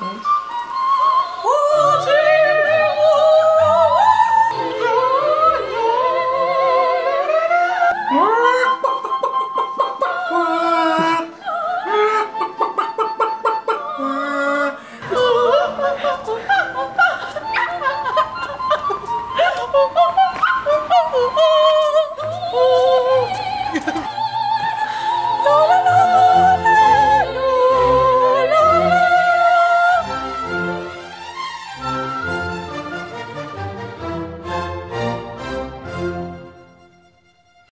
Oh,